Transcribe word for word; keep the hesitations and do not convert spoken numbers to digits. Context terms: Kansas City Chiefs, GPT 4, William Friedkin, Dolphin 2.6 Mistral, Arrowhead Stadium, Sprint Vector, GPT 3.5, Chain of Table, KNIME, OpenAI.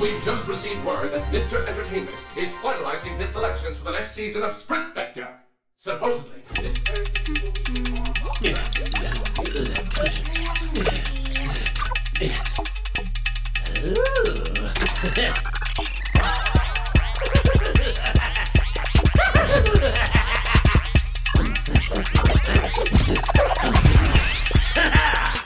We've just received word that Mister Entertainment is finalizing the selections for the next season of Sprint Vector. Supposedly, this first... Ha ha!